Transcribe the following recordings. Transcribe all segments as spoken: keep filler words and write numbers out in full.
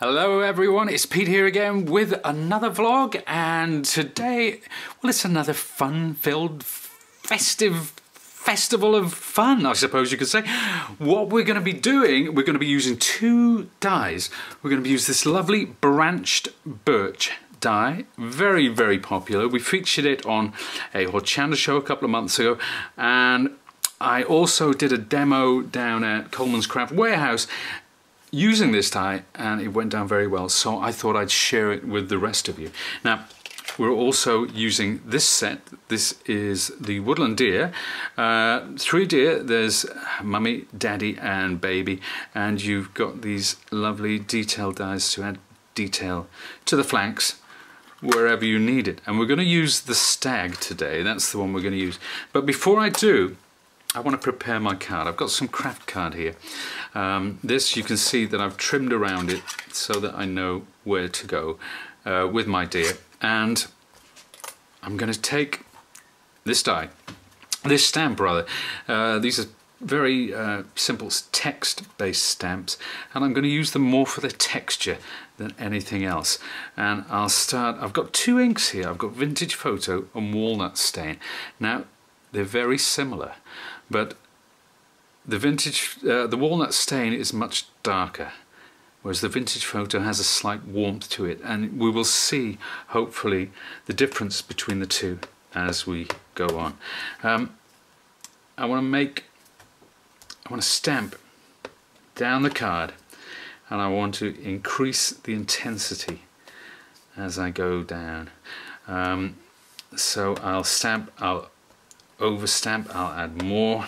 Hello everyone, it's Pete here again with another vlog, and today, well, it's another fun-filled, festive festival of fun, I suppose you could say. What we're going to be doing, we're going to be using two dyes. We're going to use this lovely branched birch dye, very, very popular. We featured it on a Hotchanda show a couple of months ago, and I also did a demo down at Coleman's Craft Warehouse using this dye, and it went down very well, so I thought I'd share it with the rest of you. Now, we're also using this set. This is the woodland deer, uh, three deer. There's mummy, daddy and baby, and you've got these lovely detail dyes to add detail to the flanks wherever you need it. And we're going to use the stag today. That's the one we're going to use. But before I do, I want to prepare my card. I've got some craft card here. Um, this, you can see that I've trimmed around it so that I know where to go uh, with my deer. And I'm going to take this die, this stamp rather. Uh, these are very uh, simple text-based stamps, and I'm going to use them more for the texture than anything else. And I'll start, I've got two inks here. I've got Vintage Photo and Walnut Stain. Now, they're very similar. But the vintage, uh, the Walnut Stain is much darker, whereas the Vintage Photo has a slight warmth to it, and we will see, hopefully, the difference between the two as we go on. Um, I want to make, I want to stamp down the card, and I want to increase the intensity as I go down. Um, so I'll stamp, I'll overstamp, I'll add more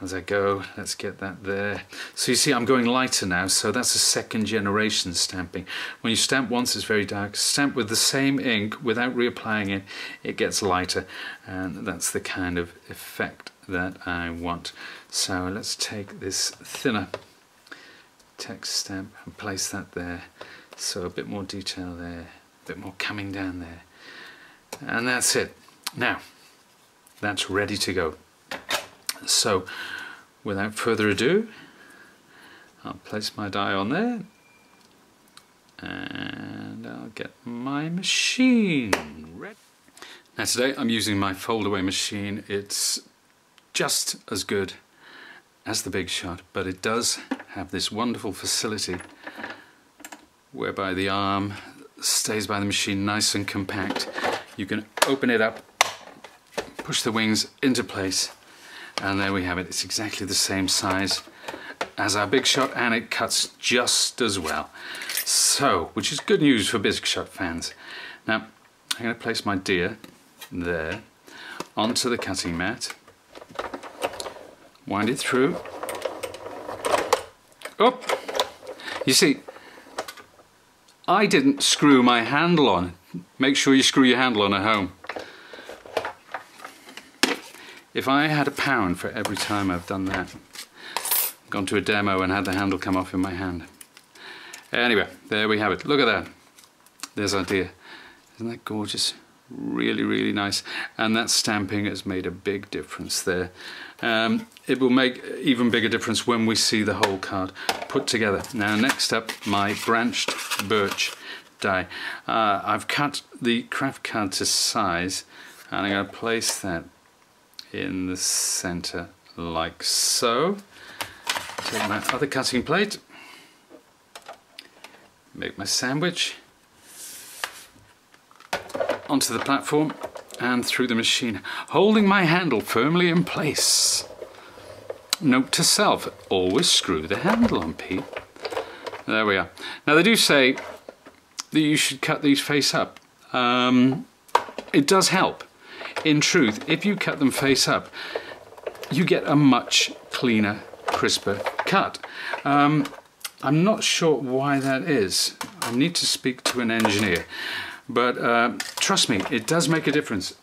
as I go. Let's get that there. So you see I'm going lighter now, so that's a second generation stamping. When you stamp once it's very dark, stamp with the same ink without reapplying it, it gets lighter, and that's the kind of effect that I want. So let's take this thinner text stamp and place that there, so a bit more detail there, a bit more coming down there, and that's it. Now that's ready to go. So without further ado, I'll place my die on there and I'll get my machine ready. Now today I'm using my fold-away machine. It's just as good as the Big Shot, but it does have this wonderful facility whereby the arm stays by the machine nice and compact. You can open it up, push the wings into place, and there we have it. It's exactly the same size as our Big Shot, and it cuts just as well. So, which is good news for Big Shot fans. Now, I'm going to place my deer there onto the cutting mat, wind it through. Oh, you see, I didn't screw my handle on. Make sure you screw your handle on at home. If I had a pound for every time I've done that, gone to a demo and had the handle come off in my hand. Anyway, there we have it. Look at that. There's our deer. Isn't that gorgeous? Really, really nice. And that stamping has made a big difference there. Um, it will make even bigger difference when we see the whole card put together. Now, next up, my branched birch die. Uh, I've cut the craft card to size, and I'm going to place that in the center like so. Take my other cutting plate, make my sandwich onto the platform and through the machine, holding my handle firmly in place. Note to self, always screw the handle on, Pete. There we are. Now they do say that you should cut these face up. Um, it does help. In truth, if you cut them face up, you get a much cleaner, crisper cut. Um, I'm not sure why that is. I need to speak to an engineer. But uh, trust me, it does make a difference,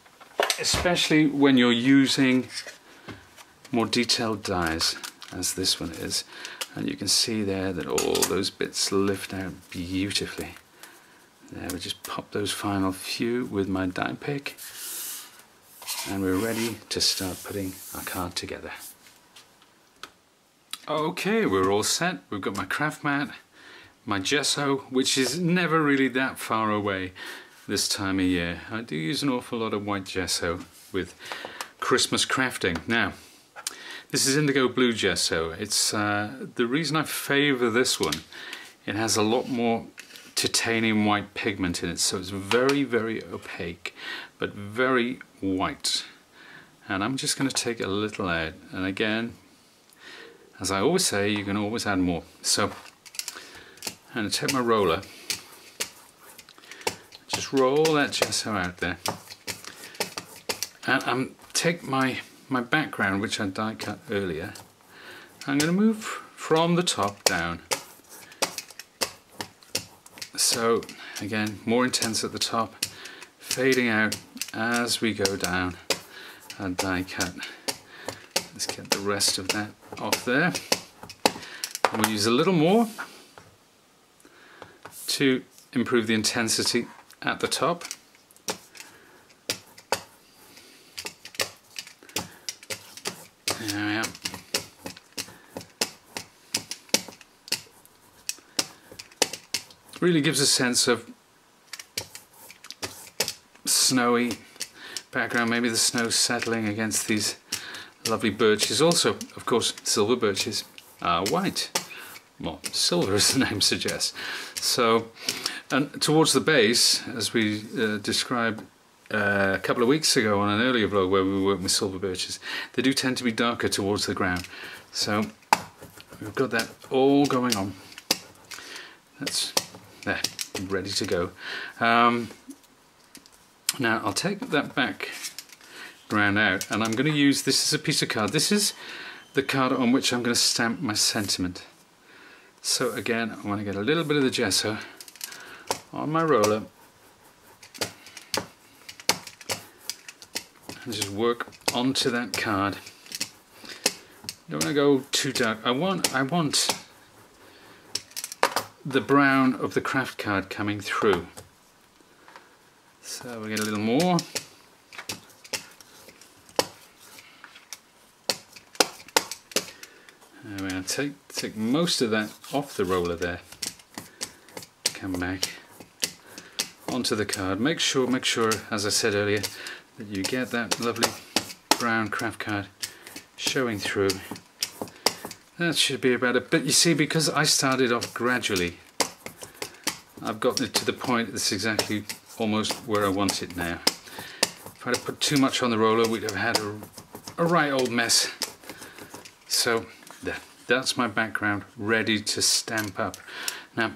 especially when you're using more detailed dyes, as this one is. And you can see there that all those bits lift out beautifully. There, we just pop those final few with my die pick, and we're ready to start putting our card together. Okay, we're all set. We've got my craft mat, my gesso, which is never really that far away this time of year. I do use an awful lot of white gesso with Christmas crafting. Now, this is indigo blue gesso. It's uh, the reason I favour this one, it has a lot more titanium white pigment in it, so it's very, very opaque, but very white. And I'm just going to take a little out, and again, as I always say, you can always add more. So I'm going to take my roller, just roll that gesso out there, and I'm take my my background, which I die cut earlier. I'm going to move from the top down. So again, more intense at the top, fading out as we go down and die cut. Let's get the rest of that off there. And we'll use a little more to improve the intensity at the top. There we are. Really gives a sense of snowy background, maybe the snow settling against these lovely birches. Also, of course, silver birches are white. Well, silver as the name suggests. So, and towards the base, as we uh, described uh, a couple of weeks ago on an earlier vlog where we were working with silver birches, they do tend to be darker towards the ground. So, we've got that all going on. That's there, ready to go. Um, now, I'll take that back round out, and I'm going to use this as a piece of card. This is the card on which I'm going to stamp my sentiment. So again, I want to get a little bit of the gesso on my roller and just work onto that card. Don't want to go too dark. I want, I want the brown of the craft card coming through. So we get a little more. I'm going to take, take most of that off the roller there, come back onto the card. Make sure, make sure, as I said earlier, that you get that lovely brown craft card showing through. That should be about it, but you see, because I started off gradually, I've gotten it to the point that's exactly almost where I want it now. If I had put too much on the roller, we'd have had a, a right old mess. So there, that's my background ready to stamp up. Now,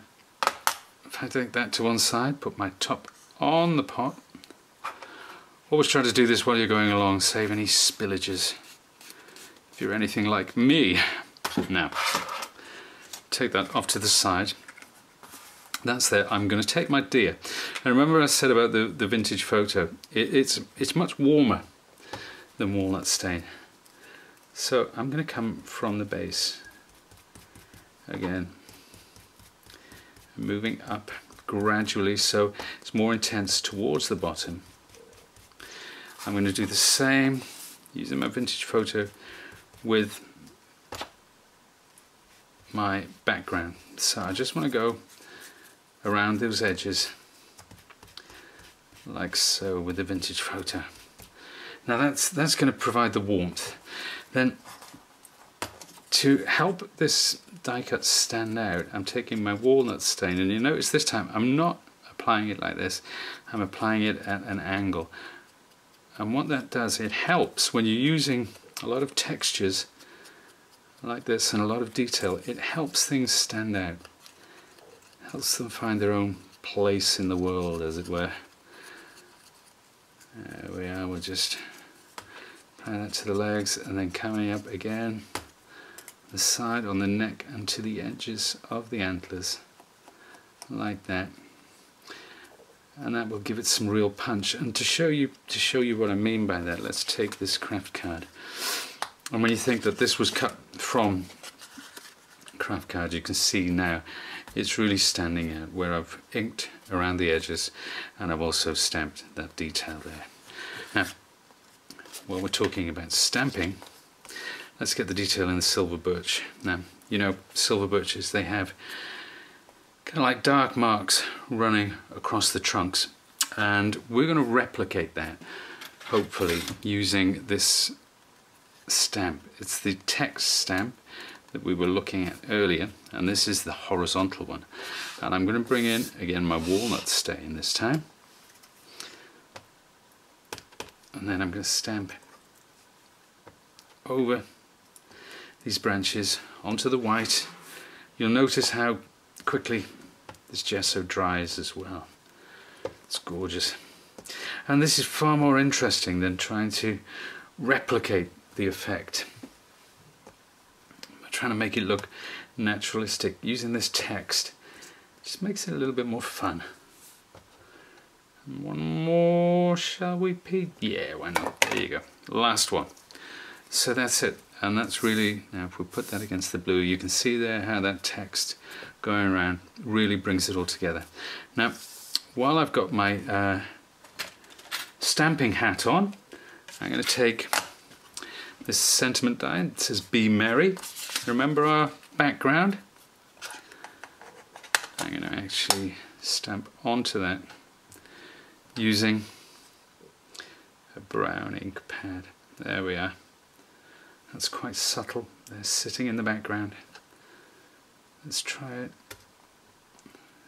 if I take that to one side, put my top on the pot. Always try to do this while you're going along, save any spillages. If you're anything like me. Now, take that off to the side. That's there. I'm going to take my deer. And remember I said about the, the vintage photo, it, it's, it's much warmer than walnut stain. So I'm going to come from the base again, moving up gradually so it's more intense towards the bottom. I'm going to do the same using my vintage photo with my background. So I just want to go around those edges like so with the vintage photo. Now that's, that's going to provide the warmth. Then, to help this die cut stand out, I'm taking my walnut stain, and you notice this time I'm not applying it like this, I'm applying it at an angle. And what that does, it helps when you're using a lot of textures like this and a lot of detail, it helps things stand out. Helps them find their own place in the world, as it were. There we are, we'll just apply that to the legs, and then coming up again the side, on the neck, and to the edges of the antlers like that, and that will give it some real punch. And to show you to show you what I mean by that, let's take this craft card. And when you think that this was cut from craft card, you can see now it's really standing out where I've inked around the edges, and I've also stamped that detail there. Now, while we're talking about stamping, let's get the detail in the silver birch. Now, you know, silver birches, they have kind of like dark marks running across the trunks. And we're going to replicate that, hopefully, using this stamp. It's the text stamp that we were looking at earlier, and this is the horizontal one. And I'm going to bring in, again, my walnut stain this time. And then I'm going to stamp over these branches onto the white. You'll notice how quickly this gesso dries as well. It's gorgeous. And this is far more interesting than trying to replicate the effect. I'm trying to make it look naturalistic. Using this text just makes it a little bit more fun. And one more, shall we, Pete? Yeah, why not? There you go. Last one. So that's it. And that's really, now if we put that against the blue, you can see there how that text going around really brings it all together. Now, while I've got my uh, stamping hat on, I'm going to take this sentiment die. It says Be Merry. Remember our background? I'm going to actually stamp onto that using a brown ink pad. There we are. That's quite subtle. They're sitting in the background. Let's try it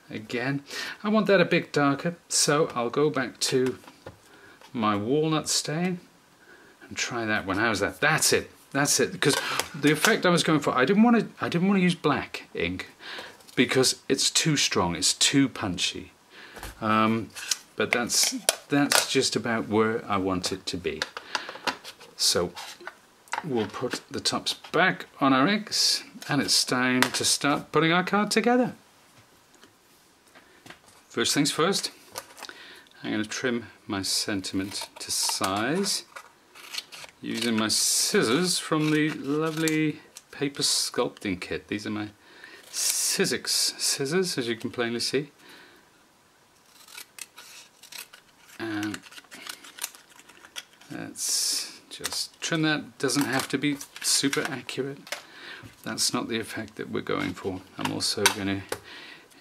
again. I want that a bit darker, so I'll go back to my walnut stain and try that one. How's that? That's it. That's it. Because the effect I was going for, I didn't want to. I didn't want to use black ink because it's too strong. It's too punchy. Um, but that's that's just about where I want it to be. So. We'll put the tops back on our eggs, and it's time to start putting our card together. First things first, I'm going to trim my sentiment to size using my scissors from the lovely paper sculpting kit. These are my Sizzix scissors, as you can plainly see. And that's just trim that. Doesn't have to be super accurate. That's not the effect that we're going for. I'm also going to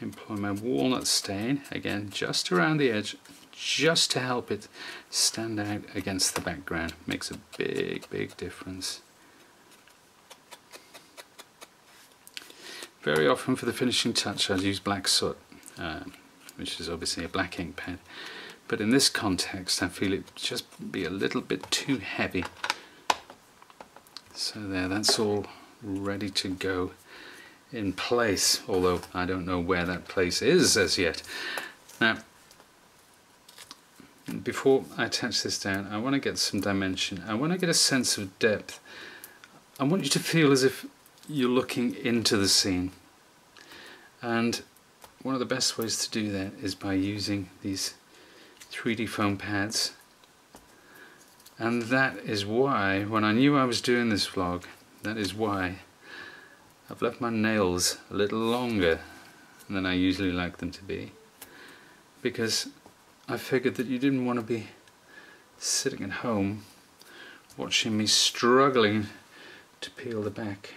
employ my walnut stain, again just around the edge, just to help it stand out against the background. Makes a big, big difference. Very often for the finishing touch I'd use black soot, um, which is obviously a black ink pad. But in this context I feel it just be a little bit too heavy. So there, that's all ready to go in place, although I don't know where that place is as yet. Now, before I attach this down, I want to get some dimension. I want to get a sense of depth. I want you to feel as if you're looking into the scene. And one of the best ways to do that is by using these three D foam pads. And that is why, when I knew I was doing this vlog, that is why I've left my nails a little longer than I usually like them to be, because I figured that you didn't want to be sitting at home watching me struggling to peel the back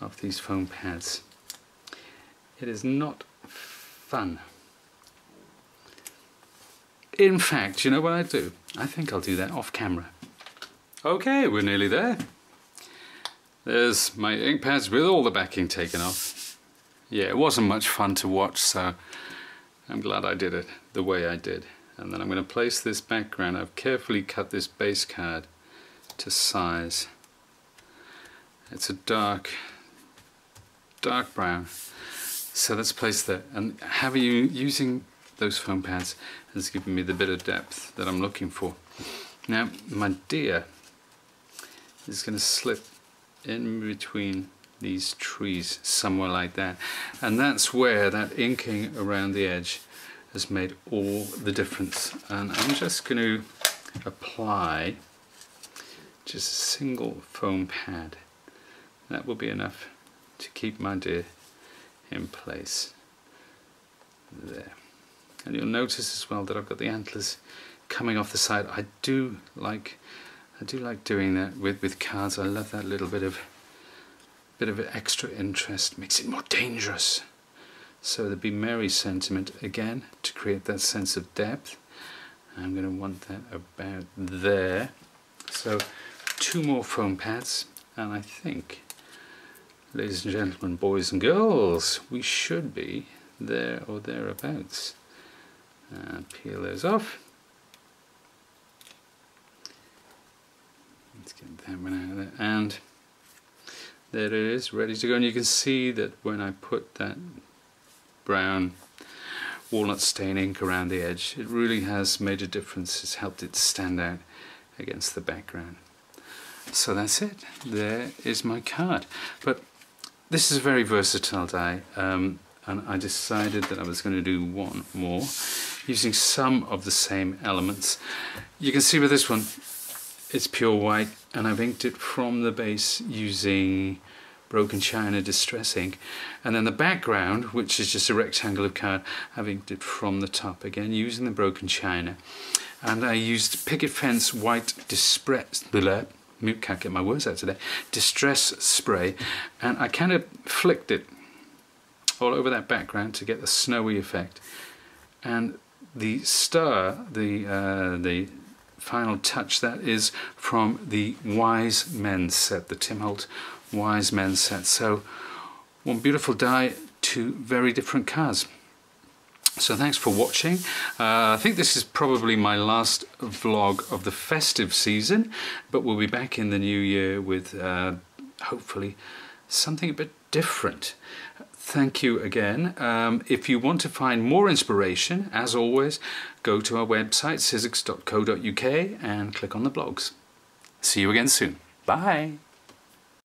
of these foam pads. It is not fun. In fact, you know what I do? I think I'll do that off camera. Okay, we're nearly there. There's my ink pads with all the backing taken off. Yeah, it wasn't much fun to watch, so I'm glad I did it the way I did. And then I'm going to place this background. I've carefully cut this base card to size. It's a dark, dark brown. So let's place that. And have you using those foam pads has given me the bit of depth that I'm looking for. Now my deer is going to slip in between these trees somewhere like that, and that's where that inking around the edge has made all the difference. And I'm just going to apply just a single foam pad. That will be enough to keep my deer in place there. And you'll notice as well that I've got the antlers coming off the side. I do like, I do like doing that with with cards. I love that little bit of, bit of extra interest. Makes it more dangerous. So there'd be Mary's sentiment again to create that sense of depth. I'm going to want that about there. So two more foam pads, and I think, ladies and gentlemen, boys and girls, we should be there or thereabouts. Uh, peel those off. Let's get that one out of there, and there it is, ready to go. And you can see that when I put that brown walnut stain ink around the edge, it really has made a difference. It's helped it stand out against the background. So that's it, there is my card. But this is a very versatile die, um, and I decided that I was going to do one more using some of the same elements. You can see with this one, it's pure white, and I've inked it from the base using Broken China distress ink, and then the background, which is just a rectangle of card, I've inked it from the top again using the Broken China. And I used Picket Fence White distress, bleh, can't get my words out today, distress spray, and I kind of flicked it all over that background to get the snowy effect. And the star, the uh, the final touch, that is from the Wise Men set, the Tim Holt Wise Men set. So one beautiful die, two very different cards. So thanks for watching. Uh, I think this is probably my last vlog of the festive season, but we'll be back in the new year with uh, hopefully something a bit different. Thank you again. Um, if you want to find more inspiration, as always, go to our website, sizzix dot co dot U K, and click on the blogs. See you again soon. Bye.